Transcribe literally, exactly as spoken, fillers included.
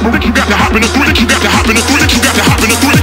That you got to hop in the three, that you got to hop in the three, that you got to hop in the three.